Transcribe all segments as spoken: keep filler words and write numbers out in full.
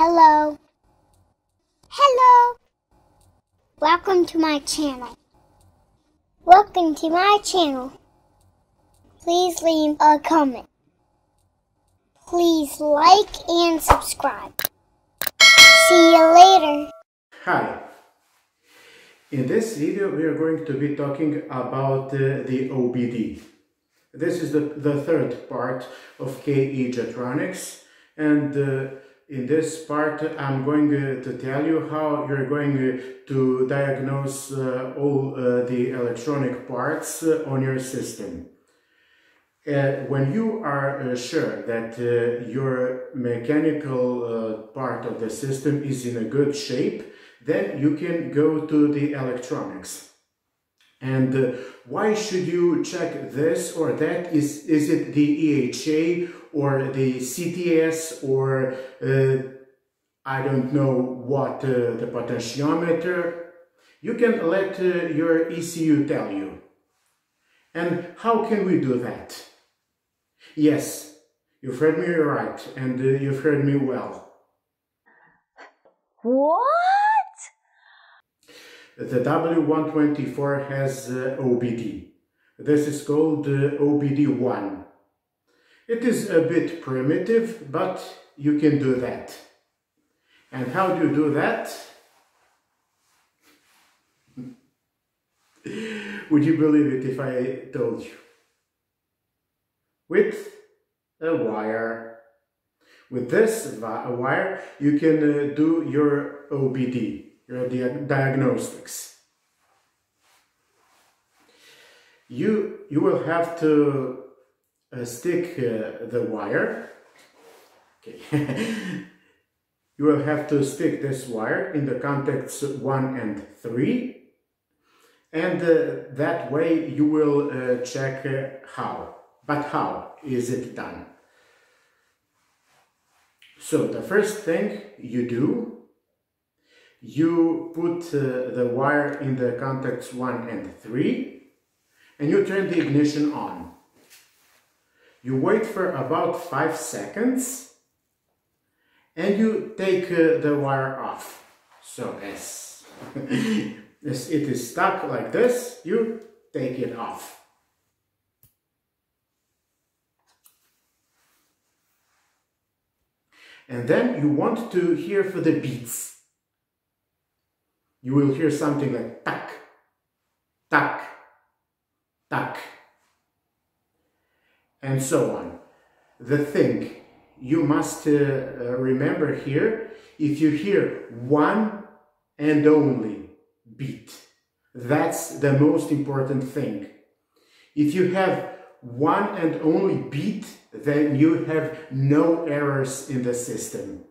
Hello. Hello. Welcome to my channel. Welcome to my channel. Please leave a comment. Please like and subscribe. See you later. Hi. In this video we are going to be talking about uh, the O B D. This is the, the third part of K E Jetronics, and uh, in this part I'm going uh, to tell you how you're going uh, to diagnose uh, all uh, the electronic parts uh, on your system. Uh, when you are uh, sure that uh, your mechanical uh, part of the system is in a good shape, then you can go to the electronics. And uh, why should you check this or that? Is, is it the E H A or the C T S or uh, I don't know what, uh, the potentiometer? You can let uh, your E C U tell you. And how can we do that? Yes, you've heard me right, and uh, you've heard me well. What? The W one twenty-four has uh, O B D. This is called uh, O B D one. It is a bit primitive, but you can do that. And how do you do that? Would you believe it if I told you? With a wire. With this wire, you can uh, do your O B D. Your diagnostics. You, you will have to uh, stick uh, the wire. Okay. You will have to stick this wire in the contacts one and three, and uh, that way you will uh, check uh, how. But how is it done? So the first thing you do, you put uh, the wire in the contacts one and three, and you turn the ignition on. You wait for about five seconds, and you take uh, the wire off. So as yes, it is stuck like this, you take it off. And then you want to hear for the beats. You will hear something like tack, tack, tack, and so on. The thing you must uh, remember here, if you hear one and only beat, that's the most important thing. If you have one and only beat, then you have no errors in the system.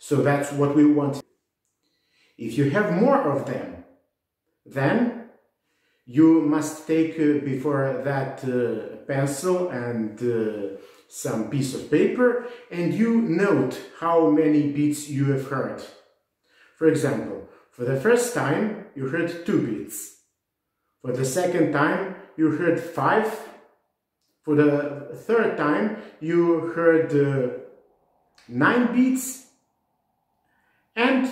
So that's what we want. If you have more of them, then you must take uh, before that uh, pencil and uh, some piece of paper, and you note how many beats you have heard. For example, for the first time you heard two beats. For the second time you heard five. For the third time you heard uh, nine beats. And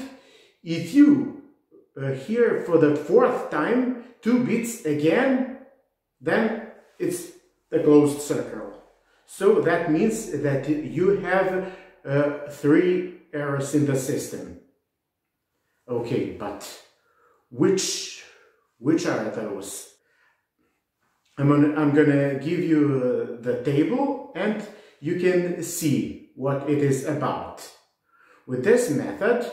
if you uh, hear for the fourth time two beats again, then it's a closed circle. So that means that you have uh, three errors in the system. Okay, but which, which are those? I'm gonna, I'm gonna give you uh, the table and you can see what it is about. With this method,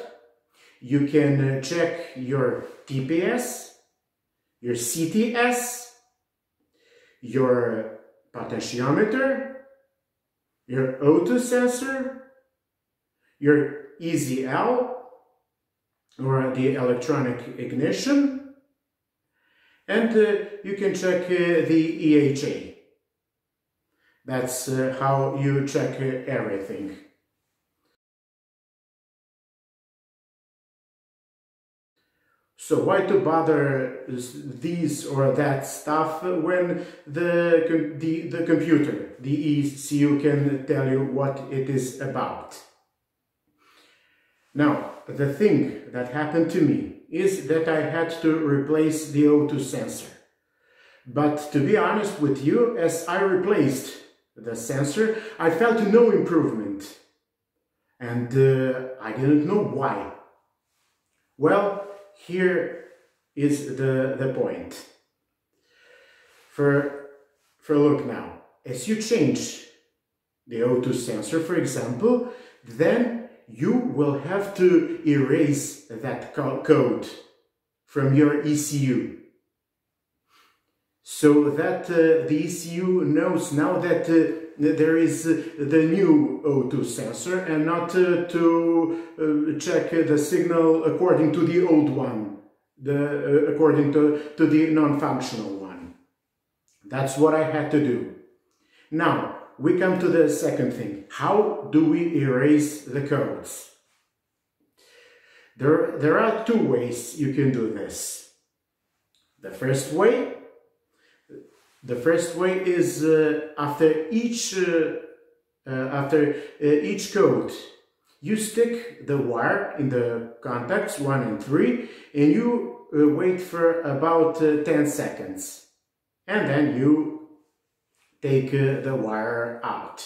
you can check your T P S, your C T S, your potentiometer, your O two sensor, your E Z L, or the electronic ignition, and uh, you can check uh, the E H A. That's uh, how you check uh, everything. So why to bother these or that stuff when the, the, the computer, the E C U, can tell you what it is about? Now, the thing that happened to me is that I had to replace the O two sensor. But to be honest with you, as I replaced the sensor, I felt no improvement. And uh, I didn't know why. Well, here is the, the point. For, for look now, as you change the O two sensor, for example, then you will have to erase that code from your E C U, so that uh, the E C U knows now that uh, there is uh, the new O two sensor, and not uh, to uh, check the signal according to the old one, the, uh, according to, to the non-functional one. That's what I had to do. Now, we come to the second thing. How do we erase the codes? There, there are two ways you can do this. The first way, the first way is uh, after each uh, uh, after uh, each code, you stick the wire in the contacts one and three, and you uh, wait for about uh, ten seconds, and then you take uh, the wire out.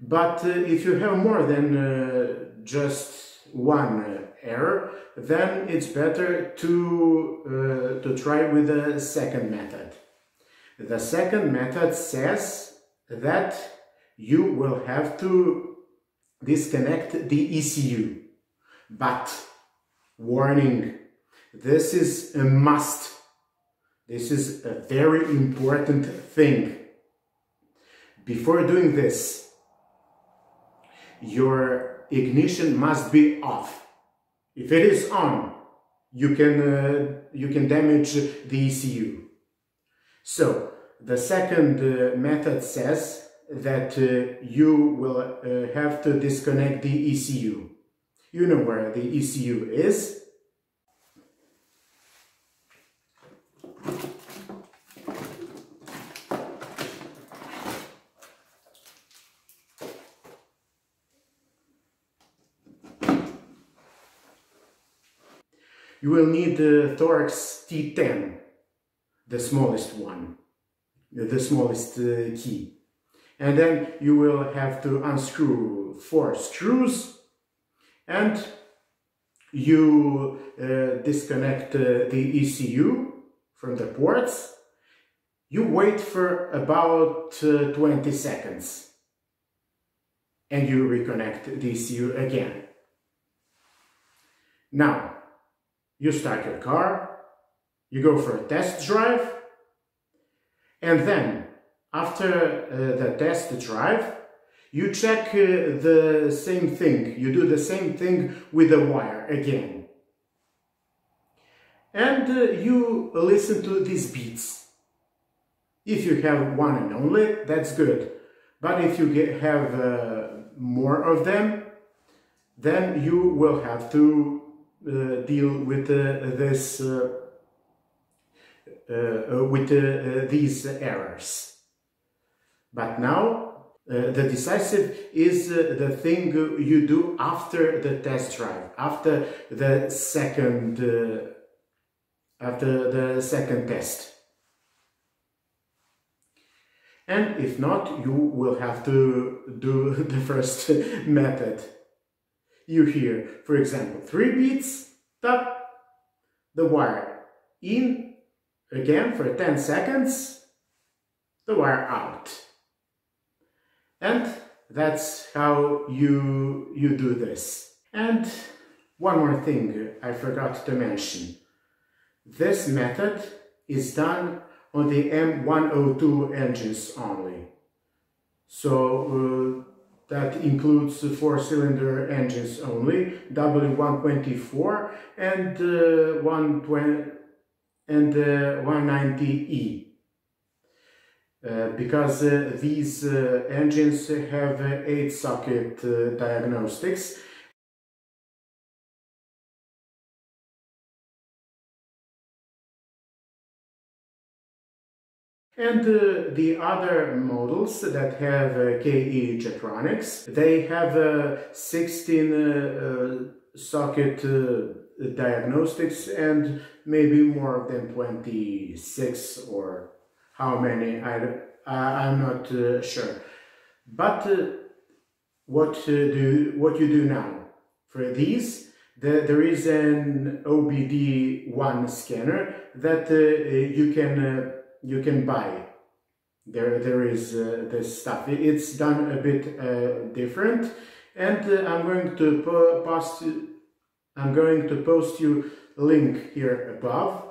But uh, if you have more than uh, just one uh, error, then it's better to, uh, to try with the second method. The second method says that you will have to disconnect the E C U. But, warning, this is a must. This is a very important thing. Before doing this, your ignition must be off. If it is on, you can, uh, you can damage the E C U. So, the second uh, method says that uh, you will uh, have to disconnect the E C U. You know where the E C U is. You will need the Torx T ten, the smallest one, the smallest uh, key. And then you will have to unscrew four screws, and you uh, disconnect uh, the E C U from the ports. You wait for about uh, twenty seconds, and you reconnect the E C U again. Now, you start your car, you go for a test drive, and then, after uh, the test drive, you check uh, the same thing, you do the same thing with the wire again. And uh, you listen to these beats. If you have one and only, that's good. But if you get, have uh, more of them, then you will have to Uh, deal with uh, this uh, uh, with uh, uh, these errors. But now uh, the decisive is uh, the thing you do after the test drive, after the second uh, after the second test. And if not, you will have to do the first method. You hear, for example, three beats, tap, the wire in, again for ten seconds, the wire out. And that's how you, you do this. And one more thing I forgot to mention. This method is done on the M one oh two engines only. So uh, that includes four-cylinder engines only, W one twenty-four and uh, one twenty and uh, one ninety E, uh, because uh, these uh, engines have uh, eight socket uh, diagnostics. And uh, the other models that have uh, K E Jetronics, they have uh, sixteen uh, uh, socket uh, diagnostics and maybe more than twenty-six or how many, I, I, I'm not uh, sure. But uh, what, uh, do, what you do now? For these, the, there is an O B D one scanner that uh, you can uh, you can buy. There there is uh, this stuff. It's done a bit uh, different, and uh, I'm going to po post I'm going to post you a link here above,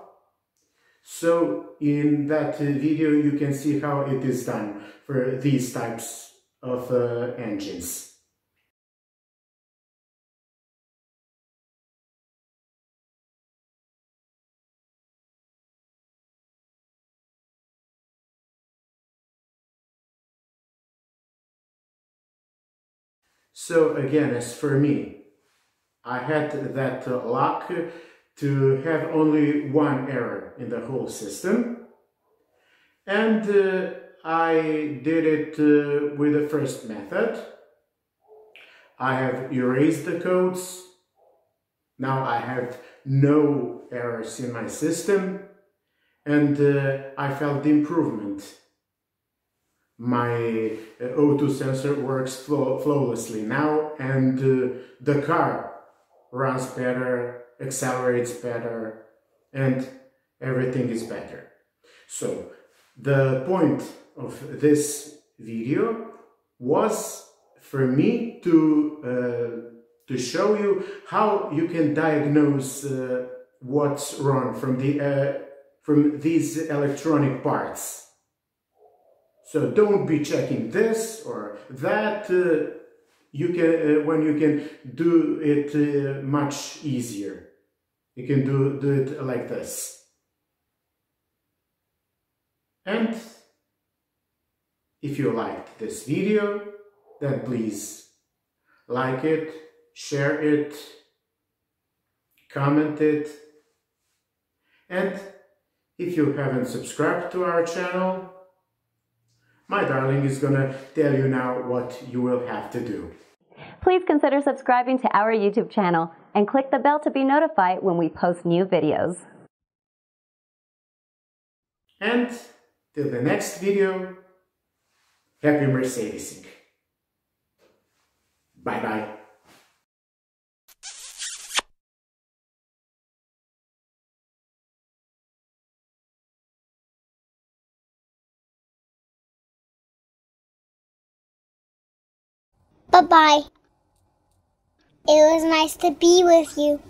so in that video you can see how it is done for these types of uh, engines. So again, as for me, I had that uh, luck to have only one error in the whole system, and uh, I did it uh, with the first method. I have erased the codes, now I have no errors in my system, and uh, I felt the improvement. My O two sensor works flow flawlessly now, and uh, the car runs better, accelerates better, and everything is better. So the point of this video was for me to, uh, to show you how you can diagnose uh, what's wrong from, the, uh, from these electronic parts. So don't be checking this or that. Uh, you can uh, when you can do it uh, much easier. You can do do it like this. And if you liked this video, then please like it, share it, comment it, and if you haven't subscribed to our channel, my darling is gonna tell you now what you will have to do. Please consider subscribing to our YouTube channel and click the bell to be notified when we post new videos. And till the next video, happy Mercedesing. Bye-bye. Bye-bye. It was nice to be with you.